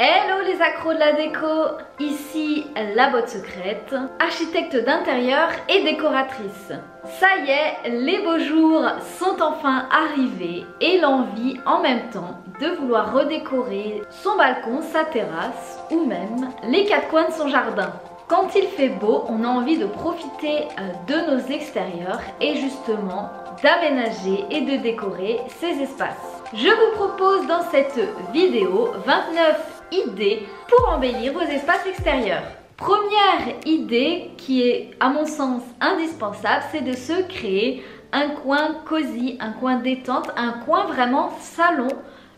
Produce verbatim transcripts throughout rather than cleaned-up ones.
Hello les accros de la déco, ici La Botte Secrète, architecte d'intérieur et décoratrice. Ça y est, les beaux jours sont enfin arrivés et l'envie en même temps de vouloir redécorer son balcon, sa terrasse ou même les quatre coins de son jardin. Quand il fait beau, on a envie de profiter de nos extérieurs et justement d'aménager et de décorer ces espaces. Je vous propose dans cette vidéo vingt-neuf idées pour embellir vos espaces extérieurs. Première idée qui est à mon sens indispensable, c'est de se créer un coin cosy, un coin détente, un coin vraiment salon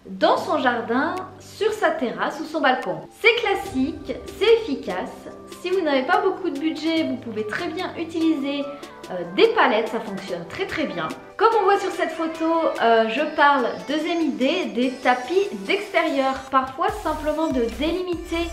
dans son jardin, sur sa terrasse ou son balcon. C'est classique, c'est efficace. Si vous n'avez pas beaucoup de budget, vous pouvez très bien utiliser Euh, des palettes, ça fonctionne très très bien. Comme on voit sur cette photo, euh, je parle, deuxième idée, des tapis d'extérieur. Parfois simplement de délimiter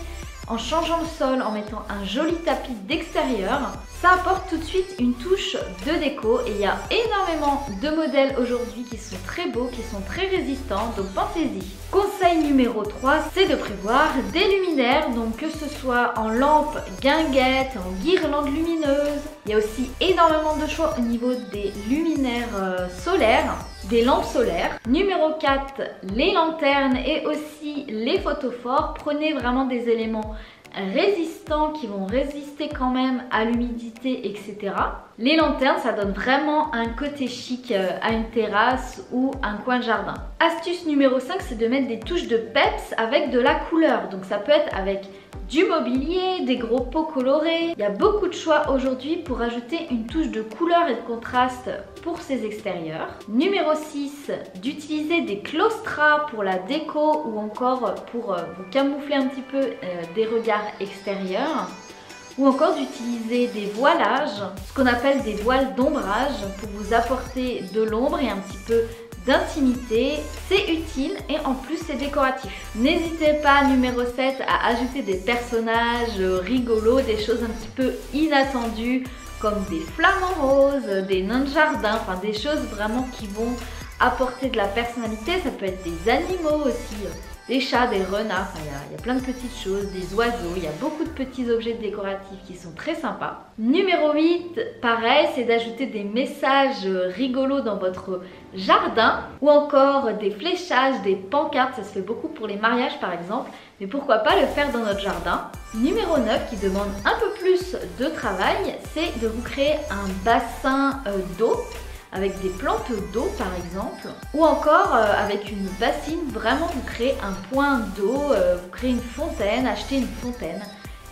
en changeant le sol, en mettant un joli tapis d'extérieur, ça apporte tout de suite une touche de déco. Et il y a énormément de modèles aujourd'hui qui sont très beaux, qui sont très résistants, donc pensez-y. Conseil numéro trois, c'est de prévoir des luminaires, donc que ce soit en lampe guinguette, en guirlande lumineuse. Il y a aussi énormément de choix au niveau des luminaires solaires, des lampes solaires. Numéro quatre, les lanternes et aussi les photophores. Prenez vraiment des éléments résistants qui vont résister quand même à l'humidité, et cetera. Les lanternes, ça donne vraiment un côté chic à une terrasse ou un coin de jardin. Astuce numéro cinq, c'est de mettre des touches de peps avec de la couleur. Donc ça peut être avec du mobilier, des gros pots colorés. Il y a beaucoup de choix aujourd'hui pour ajouter une touche de couleur et de contraste pour ces extérieurs. Numéro six, d'utiliser des claustras pour la déco ou encore pour vous camoufler un petit peu des regards extérieurs. Ou encore d'utiliser des voilages, ce qu'on appelle des voiles d'ombrage pour vous apporter de l'ombre et un petit peu d'intimité, c'est utile et en plus c'est décoratif. N'hésitez pas, numéro sept, à ajouter des personnages rigolos, des choses un petit peu inattendues comme des flamants roses, des nains de jardin, enfin des choses vraiment qui vont apporter de la personnalité. Ça peut être des animaux aussi, des chats, des renards, enfin, il y, y a plein de petites choses, des oiseaux, il y a beaucoup de petits objets décoratifs qui sont très sympas. Numéro huit, pareil, c'est d'ajouter des messages rigolos dans votre jardin ou encore des fléchages, des pancartes, ça se fait beaucoup pour les mariages par exemple, mais pourquoi pas le faire dans notre jardin. Numéro neuf, qui demande un peu plus de travail, c'est de vous créer un bassin d'eau avec des plantes d'eau par exemple, ou encore euh, avec une bassine, vraiment vous créez un point d'eau, euh, vous créez une fontaine, achetez une fontaine.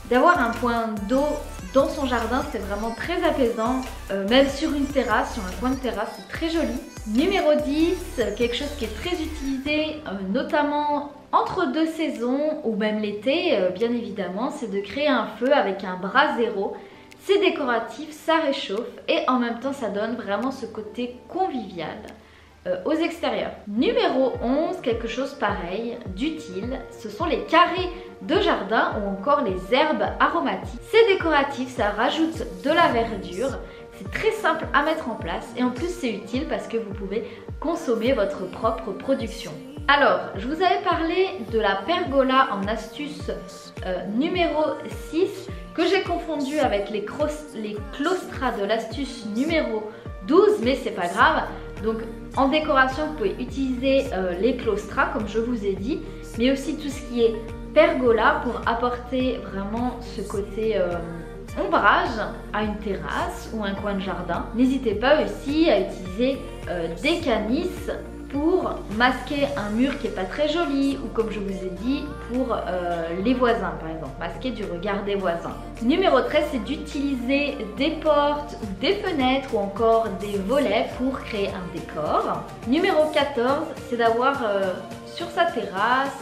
D'avoir un point d'eau dans son jardin, c'est vraiment très apaisant, euh, même sur une terrasse, sur un coin de terrasse, c'est très joli. Numéro dix, quelque chose qui est très utilisé, euh, notamment entre deux saisons ou même l'été, euh, bien évidemment, c'est de créer un feu avec un brasero. C'est décoratif, ça réchauffe et en même temps ça donne vraiment ce côté convivial euh, aux extérieurs. Numéro onze, quelque chose pareil d'utile, ce sont les carrés de jardin ou encore les herbes aromatiques. C'est décoratif, ça rajoute de la verdure, c'est très simple à mettre en place et en plus c'est utile parce que vous pouvez consommer votre propre production. Alors, je vous avais parlé de la pergola en astuce euh, numéro six, que j'ai confondu avec les, les claustras de l'astuce numéro douze, mais c'est pas grave. Donc en décoration, vous pouvez utiliser euh, les claustras comme je vous ai dit, mais aussi tout ce qui est pergola pour apporter vraiment ce côté euh, ombrage à une terrasse ou un coin de jardin. N'hésitez pas aussi à utiliser euh, des canisses pour masquer un mur qui n'est pas très joli ou comme je vous ai dit pour euh, les voisins par exemple, masquer du regard des voisins. Numéro treize, c'est d'utiliser des portes ou des fenêtres ou encore des volets pour créer un décor. Numéro quatorze, c'est d'avoir euh, sur sa terrasse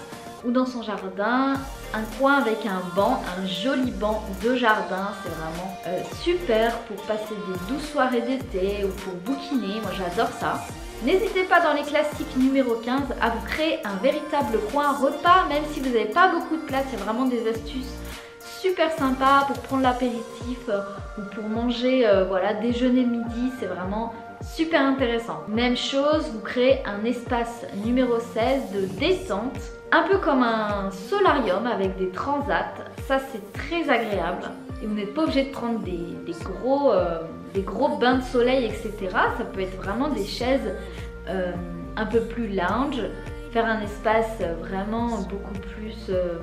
ou dans son jardin un coin avec un banc, un joli banc de jardin, c'est vraiment euh, super pour passer des douces soirées d'été ou pour bouquiner, moi j'adore ça. N'hésitez pas dans les classiques numéro quinze à vous créer un véritable coin repas, même si vous n'avez pas beaucoup de place, il y a vraiment des astuces super sympas pour prendre l'apéritif euh, ou pour manger, euh, voilà, déjeuner midi, c'est vraiment super intéressant. Même chose, vous créez un espace numéro seize de détente, un peu comme un solarium avec des transats. Ça c'est très agréable et vous n'êtes pas obligé de prendre des, des, gros, euh, des gros bains de soleil, et cetera. Ça peut être vraiment des chaises euh, un peu plus lounge, faire un espace vraiment beaucoup plus euh,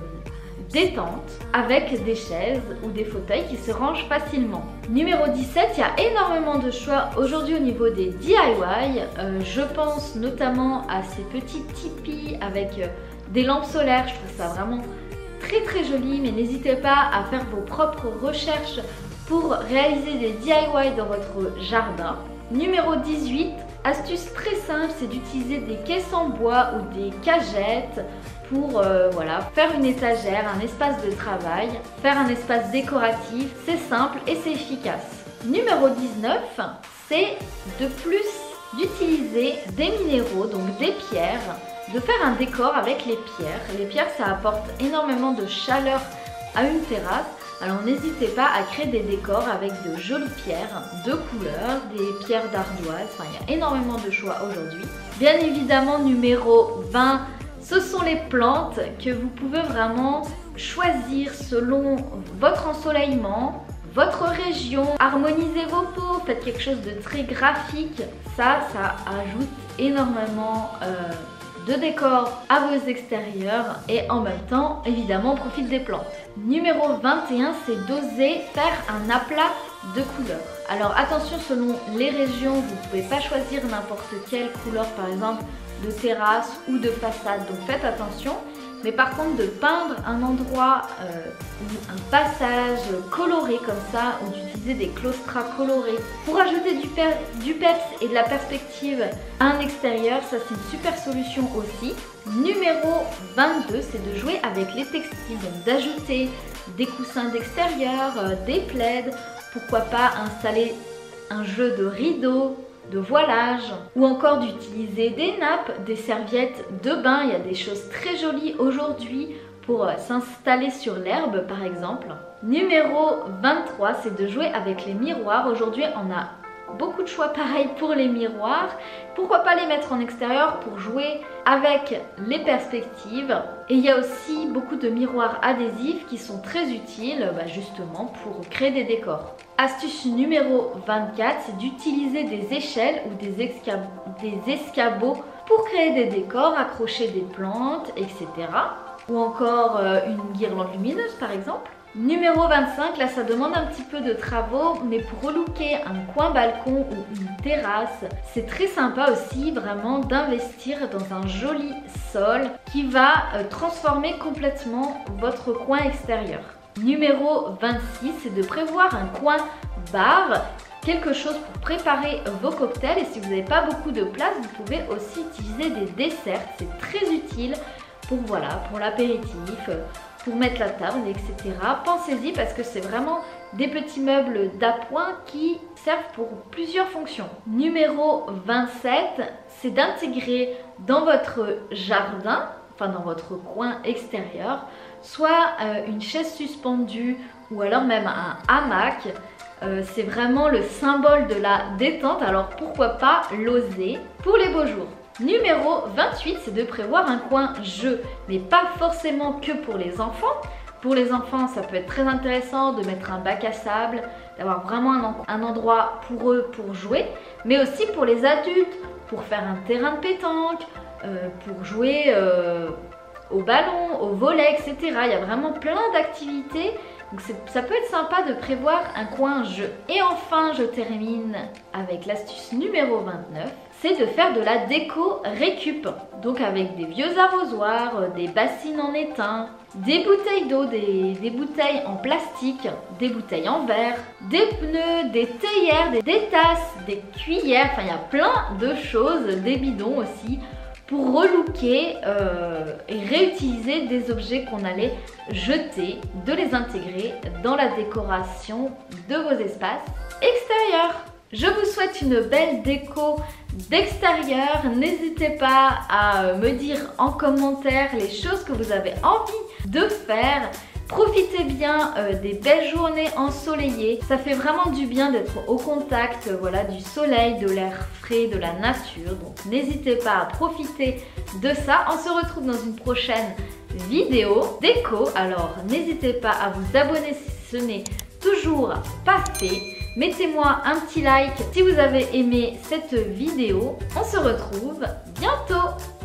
détente avec des chaises ou des fauteuils qui se rangent facilement. Numéro dix-sept, il y a énormément de choix aujourd'hui au niveau des D I Y. Euh, je pense notamment à ces petits tipis avec euh, des lampes solaires. Je trouve ça vraiment très très joli, mais n'hésitez pas à faire vos propres recherches pour réaliser des D I Y dans votre jardin. Numéro dix-huit, astuce très simple, c'est d'utiliser des caisses en bois ou des cagettes pour euh, voilà, faire une étagère, un espace de travail, faire un espace décoratif. C'est simple et c'est efficace. Numéro dix-neuf, c'est de plus d'utiliser des minéraux, donc des pierres, de faire un décor avec les pierres. Les pierres, ça apporte énormément de chaleur à une terrasse. Alors n'hésitez pas à créer des décors avec de jolies pierres de couleurs, des pierres d'ardoise, enfin il y a énormément de choix aujourd'hui. Bien évidemment, numéro vingt, ce sont les plantes que vous pouvez vraiment choisir selon votre ensoleillement, votre région. Harmonisez vos pots, faites quelque chose de très graphique. Ça, ça ajoute énormément euh, de décor à vos extérieurs et en même temps, évidemment, on profite des plantes. Numéro vingt et un, c'est d'oser faire un aplat de couleurs. Alors attention, selon les régions, vous ne pouvez pas choisir n'importe quelle couleur, par exemple, de terrasse ou de façade, donc faites attention. Mais par contre, de peindre un endroit euh, ou un passage coloré comme ça, ou d'utiliser des claustras colorés pour ajouter du, per du peps et de la perspective à un extérieur, ça c'est une super solution aussi. Numéro vingt-deux, c'est de jouer avec les textiles, donc d'ajouter des coussins d'extérieur, euh, des plaids, pourquoi pas installer un jeu de rideaux, de voilage, ou encore d'utiliser des nappes, des serviettes de bain. Il y a des choses très jolies aujourd'hui pour s'installer sur l'herbe par exemple. Numéro vingt-trois, c'est de jouer avec les miroirs. Aujourd'hui on a beaucoup de choix pareil pour les miroirs. Pourquoi pas les mettre en extérieur pour jouer avec les perspectives. Et il y a aussi beaucoup de miroirs adhésifs qui sont très utiles bah justement pour créer des décors. Astuce numéro vingt-quatre, c'est d'utiliser des échelles ou des, escab des escabeaux pour créer des décors, accrocher des plantes, et cetera. Ou encore euh, une guirlande lumineuse par exemple. Numéro vingt-cinq, là ça demande un petit peu de travaux, mais pour relooker un coin balcon ou une terrasse, c'est très sympa aussi vraiment d'investir dans un joli sol qui va euh, transformer complètement votre coin extérieur. Numéro vingt-six, c'est de prévoir un coin bar, quelque chose pour préparer vos cocktails, et si vous n'avez pas beaucoup de place, vous pouvez aussi utiliser des desserts, c'est très utile pour voilà, pour l'apéritif, pour mettre la table, et cetera. Pensez-y parce que c'est vraiment des petits meubles d'appoint qui servent pour plusieurs fonctions. Numéro vingt-sept, c'est d'intégrer dans votre jardin, enfin dans votre coin extérieur, soit euh, une chaise suspendue ou alors même un hamac. Euh, c'est vraiment le symbole de la détente, alors pourquoi pas l'oser pour les beaux jours. Numéro vingt-huit, c'est de prévoir un coin jeu, mais pas forcément que pour les enfants. Pour les enfants, ça peut être très intéressant de mettre un bac à sable, d'avoir vraiment un, un endroit pour eux pour jouer, mais aussi pour les adultes, pour faire un terrain de pétanque, euh, pour jouer euh, au ballon, au volet, et cetera. Il y a vraiment plein d'activités, donc ça peut être sympa de prévoir un coin jeu. Et enfin, je termine avec l'astuce numéro vingt-neuf, c'est de faire de la déco récup, donc avec des vieux arrosoirs, des bassines en étain, des bouteilles d'eau, des, des bouteilles en plastique, des bouteilles en verre, des pneus, des théières, des, des tasses, des cuillères, enfin il y a plein de choses, des bidons aussi, pour relooker euh, et réutiliser des objets qu'on allait jeter, de les intégrer dans la décoration de vos espaces extérieurs. Je vous souhaite une belle déco d'extérieur. N'hésitez pas à me dire en commentaire les choses que vous avez envie de faire Profitez bien euh, des belles journées ensoleillées. Ça fait vraiment du bien d'être au contact euh, voilà, du soleil, de l'air frais, de la nature. Donc n'hésitez pas à profiter de ça. On se retrouve dans une prochaine vidéo déco. Alors n'hésitez pas à vous abonner si ce n'est toujours pas fait. Mettez-moi un petit like si vous avez aimé cette vidéo. On se retrouve bientôt.